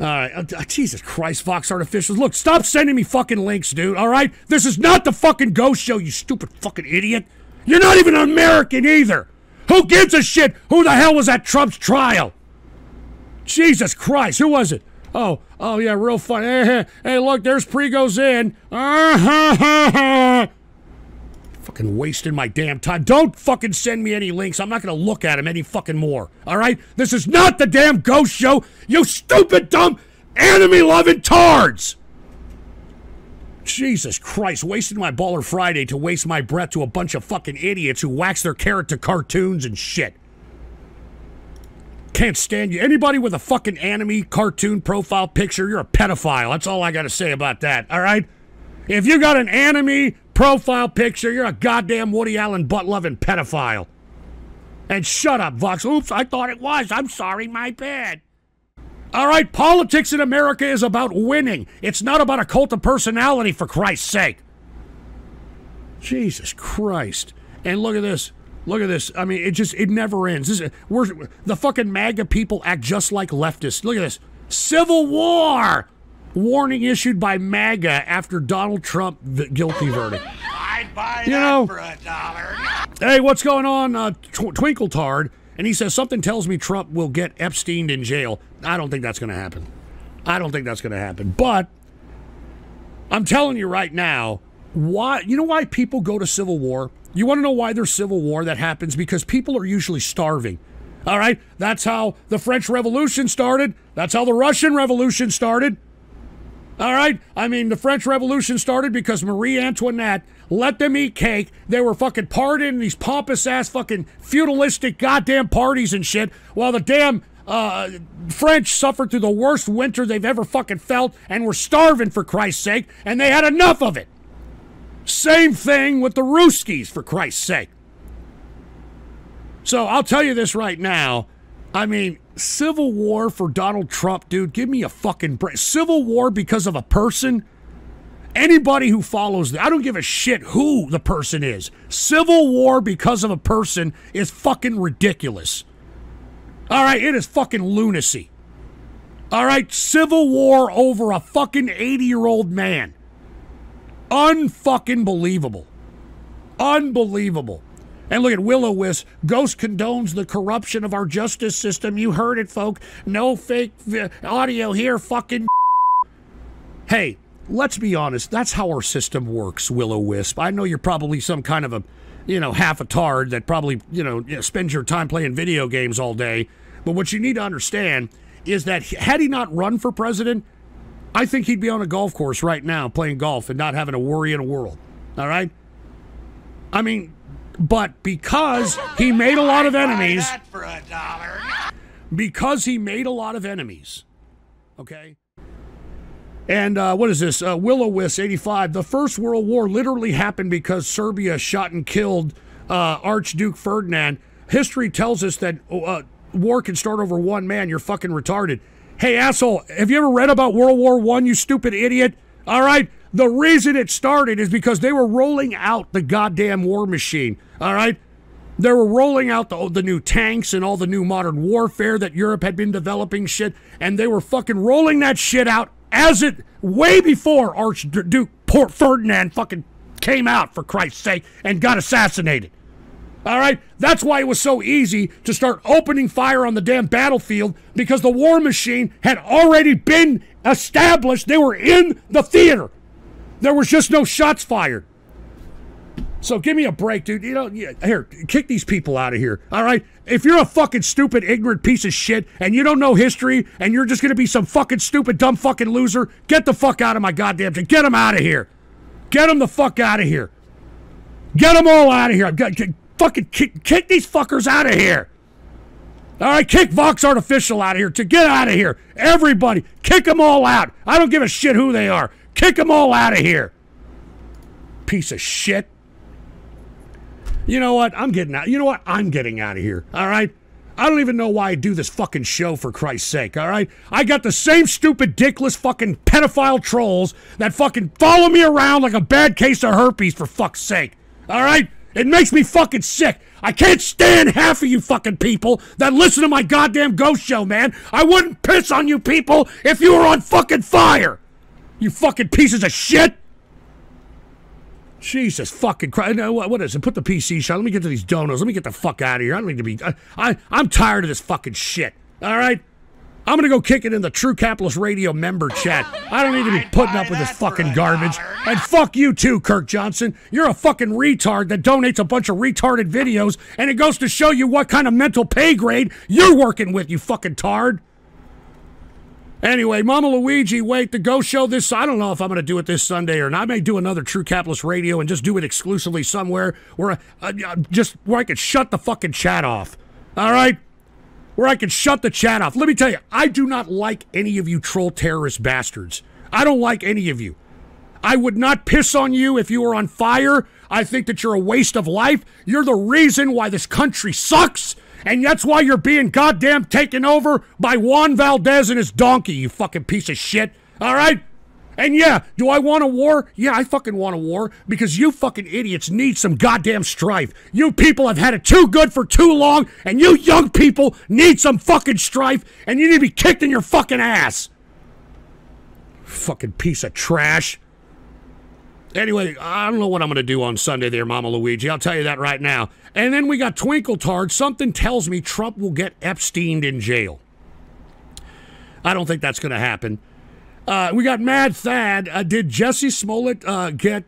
All right. Jesus Christ, Fox Artificials. Look, stop sending me fucking links, dude. All right? This is not the fucking Ghost Show, you stupid fucking idiot. You're not even American either. Who gives a shit? Who the hell was at Trump's trial? Jesus Christ. Who was it? Oh, yeah, real funny. Hey, look, there's Prigozhin. Fucking wasting my damn time. Don't fucking send me any links. I'm not going to look at them any fucking more. All right? This is not the damn Ghost Show, you stupid, dumb, enemy-loving tards. Jesus Christ, wasting my baller Friday to waste my breath to a bunch of fucking idiots who wax their carrot to cartoons and shit. Can't stand you. Anybody with a fucking anime cartoon profile picture, you're a pedophile. That's all I got to say about that, all right? If you got an anime profile picture, you're a goddamn Woody Allen butt-loving pedophile. And shut up, Vox. Oops, I thought it was. I'm sorry, my bad. All right, politics in America is about winning. It's not about a cult of personality, for Christ's sake. Jesus Christ. And look at this. Look at this. I mean, it never ends. The fucking MAGA people act just like leftists. Look at this. Civil war! Warning issued by MAGA after Donald Trump guilty verdict. I'd buy that for $1. Hey, what's going on, Twinkletard? And he says, something tells me Trump will get Epsteined in jail. I don't think that's going to happen. I don't think that's going to happen. But I'm telling you right now, why? You know why people go to civil war? You want to know why there's civil war that happens? Because people are usually starving. All right? That's how the French Revolution started. That's how the Russian Revolution started. All right? I mean, the French Revolution started because Marie Antoinette let them eat cake. They were fucking partying in these pompous-ass fucking feudalistic goddamn parties and shit while the damn French suffered through the worst winter they've ever fucking felt and were starving, for Christ's sake, and they had enough of it. Same thing with the Ruskies, for Christ's sake. So I'll tell you this right now. I mean, civil war for Donald Trump, dude, give me a fucking break. Civil war because of a person? Anybody who follows that, I don't give a shit who the person is. Civil war because of a person is fucking ridiculous. All right, it is fucking lunacy. All right, civil war over a fucking 80-year-old man. Unfucking believable. Unbelievable. And look at Will-O-Wisp. Ghost condones the corruption of our justice system. You heard it, folk. No fake audio here, fucking. Hey, let's be honest. That's how our system works, Will-O-Wisp. I know you're probably some kind of a, you know, half a tard that probably, you know, spends your time playing video games all day. But what you need to understand is that had he not run for president, I think he'd be on a golf course right now playing golf and not having a worry in the world. All right? I mean, but because he made a lot of enemies. I'd buy that for $1. Because he made a lot of enemies. Okay? And what is this? Will-O-Wisp 85. The First World War literally happened because Serbia shot and killed Archduke Ferdinand. History tells us that war can start over one man. You're fucking retarded. Hey, asshole, have you ever read about World War I, you stupid idiot? All right? The reason it started is because they were rolling out the goddamn war machine. All right? They were rolling out the new tanks and all the new modern warfare that Europe had been developing shit, and they were fucking rolling that shit out way before Archduke Ferdinand fucking came out, for Christ's sake, and got assassinated. All right? That's why it was so easy to start opening fire on the damn battlefield, because the war machine had already been established. They were in the theater. There was just no shots fired. So give me a break, dude. You know, here, kick these people out of here. All right? If you're a fucking stupid, ignorant piece of shit and you don't know history and you're just going to be some fucking stupid, dumb fucking loser, get the fuck out of my goddamn thing. Get them out of here. Get them the fuck out of here. Get them all out of here. I've got to fucking kick these fuckers out of here. All right, kick Vox Artificial out of here. To get out of here. Everybody, kick them all out. I don't give a shit who they are. Kick them all out of here. Piece of shit. You know what? I'm getting out. You know what? I'm getting out of here. All right? I don't even know why I do this fucking show, for Christ's sake. All right? I got the same stupid, dickless fucking pedophile trolls that fucking follow me around like a bad case of herpes, for fuck's sake. All right? It makes me fucking sick. I can't stand half of you fucking people that listen to my goddamn ghost show, man. I wouldn't piss on you people if you were on fucking fire. You fucking pieces of shit. Jesus fucking Christ. No, what is it? Put the PC shot. Let me get to these donos. Let me get the fuck out of here. I don't need to be... I'm tired of this fucking shit. All right? I'm going to go kick it in the True Capitalist Radio member chat. I don't need to be putting up with this fucking garbage. And fuck you too, Kirk Johnson. You're a fucking retard that donates a bunch of retarded videos, and it goes to show you what kind of mental pay grade you're working with, you fucking tard. Anyway, Mama Luigi, wait, the Go Show this... I don't know if I'm going to do it this Sunday or not. I may do another True Capitalist Radio and just do it exclusively somewhere where I can shut the fucking chat off. All right? Where I can shut the chat off. Let me tell you, I do not like any of you troll terrorist bastards. I don't like any of you. I would not piss on you if you were on fire. I think that you're a waste of life. You're the reason why this country sucks. And that's why you're being goddamn taken over by Juan Valdez and his donkey, you fucking piece of shit. All right? And yeah, do I want a war? Yeah, I fucking want a war because you fucking idiots need some goddamn strife. You people have had it too good for too long, and you young people need some fucking strife, and you need to be kicked in your fucking ass. Fucking piece of trash. Anyway, I don't know what I'm going to do on Sunday there, Mama Luigi. I'll tell you that right now. And then we got Twinkletard. Something tells me Trump will get Epsteined in jail. I don't think that's going to happen. We got Mad Thad. Did Jesse Smollett get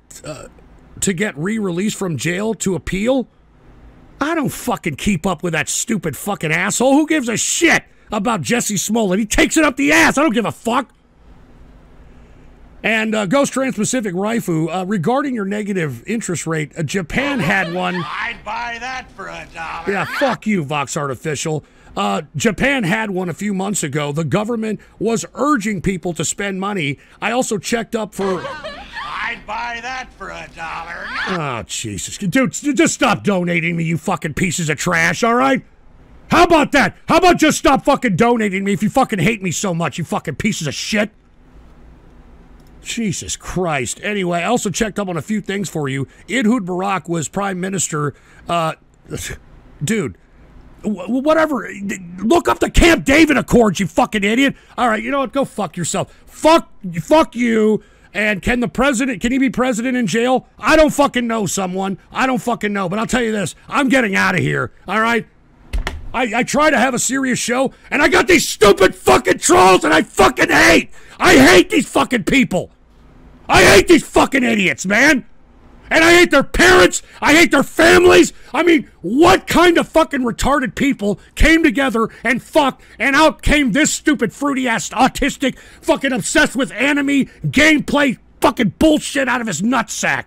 re-released from jail to appeal? I don't fucking keep up with that stupid fucking asshole. Who gives a shit about Jesse Smollett? He takes it up the ass. I don't give a fuck. And Ghost Trans-Pacific Raifu, regarding your negative interest rate, Japan had one. I'd buy that for $1. Yeah, fuck you, Vox Artificial. Japan had one a few months ago. The government was urging people to spend money. I also checked up for... I'd buy that for $1. Oh, Jesus. Dude, just stop donating me, you fucking pieces of trash, all right? How about that? How about just stop fucking donating me if you fucking hate me so much, you fucking pieces of shit? Jesus Christ. Anyway, I also checked up on a few things for you. Ehud Barak was prime minister. Dude, whatever. Look up the Camp David Accords, you fucking idiot. All right, you know what? Go fuck yourself. Fuck you. And can the president, can he be president in jail? I don't fucking know, someone. I don't fucking know. But I'll tell you this. I'm getting out of here. All right? I try to have a serious show, and I got these stupid fucking trolls that I fucking hate. I hate these fucking people. I hate these fucking idiots, man. And I hate their parents. I hate their families. I mean, what kind of fucking retarded people came together and fucked, and out came this stupid, fruity-ass, autistic, fucking obsessed with anime, gameplay, fucking bullshit out of his nutsack.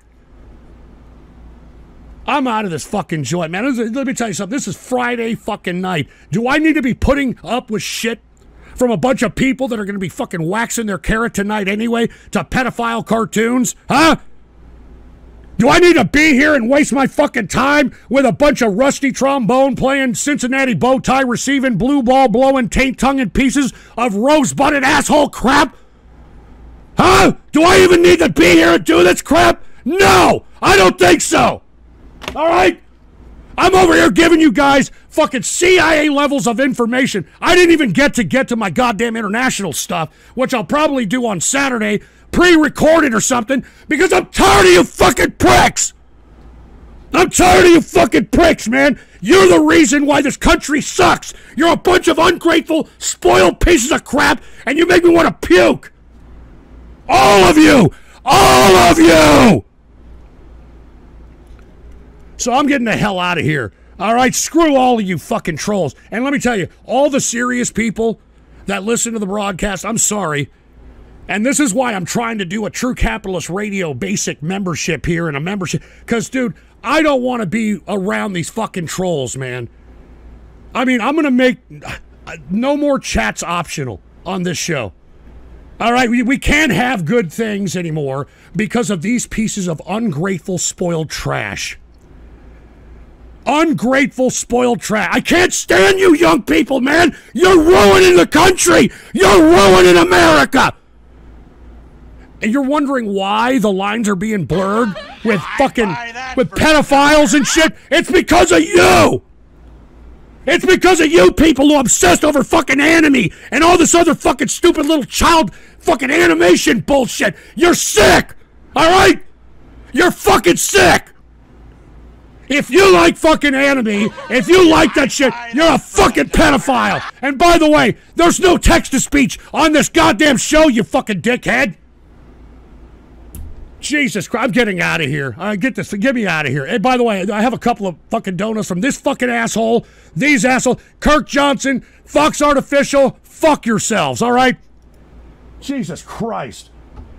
I'm out of this fucking joint, man. Let me tell you something. This is Friday fucking night. Do I need to be putting up with shit from a bunch of people that are going to be fucking waxing their carrot tonight anyway to pedophile cartoons? Huh? Do I need to be here and waste my fucking time with a bunch of rusty trombone playing, Cincinnati bow tie receiving, blue ball blowing, taint-tonguing pieces of rose-butted asshole crap? Huh? Do I even need to be here and do this crap? No! I don't think so! All right? I'm over here giving you guys fucking CIA levels of information. I didn't even get to my goddamn international stuff, which I'll probably do on Saturday, pre-recorded or something, because I'm tired of you fucking pricks. I'm tired of you fucking pricks, man. You're the reason why this country sucks. You're a bunch of ungrateful, spoiled pieces of crap, and you make me want to puke. All of you. All of you. So I'm getting the hell out of here. All right, screw all of you fucking trolls. And let me tell you, all the serious people that listen to the broadcast, I'm sorry. And this is why I'm trying to do a True Capitalist Radio basic membership here and a membership. Because, dude, I don't want to be around these fucking trolls, man. I mean, I'm going to make no more chats optional on this show. All right, we can't have good things anymore because of these pieces of ungrateful, spoiled trash. Ungrateful, spoiled trash. I can't stand you young people, man. You're ruining the country. You're ruining America. And you're wondering why the lines are being blurred with pedophiles and shit? It's because of you! It's because of you people who are obsessed over fucking anime and all this other fucking stupid little child fucking animation bullshit. You're sick! Alright? You're fucking sick! If you like fucking anime, if you like that shit, you're a fucking pedophile! And by the way, there's no text-to-speech on this goddamn show, you fucking dickhead! Jesus Christ, I'm getting out of here. Get this, get me out of here. And by the way, I have a couple of fucking donuts from this fucking asshole, these assholes, Kirk Johnson, Fox Artificial, fuck yourselves, alright? Jesus Christ.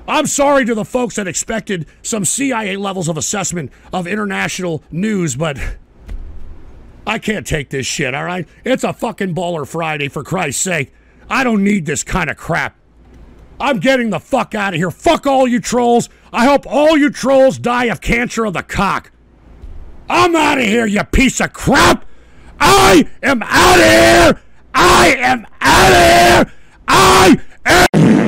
I'm sorry to the folks that expected some CIA levels of assessment of international news, but I can't take this shit, alright? It's a fucking Baller Friday, for Christ's sake. I don't need this kind of crap. I'm getting the fuck out of here. Fuck all you trolls. I hope all you trolls die of cancer of the cock. I'm out of here, you piece of crap. I am out of here. I am out of here. I am...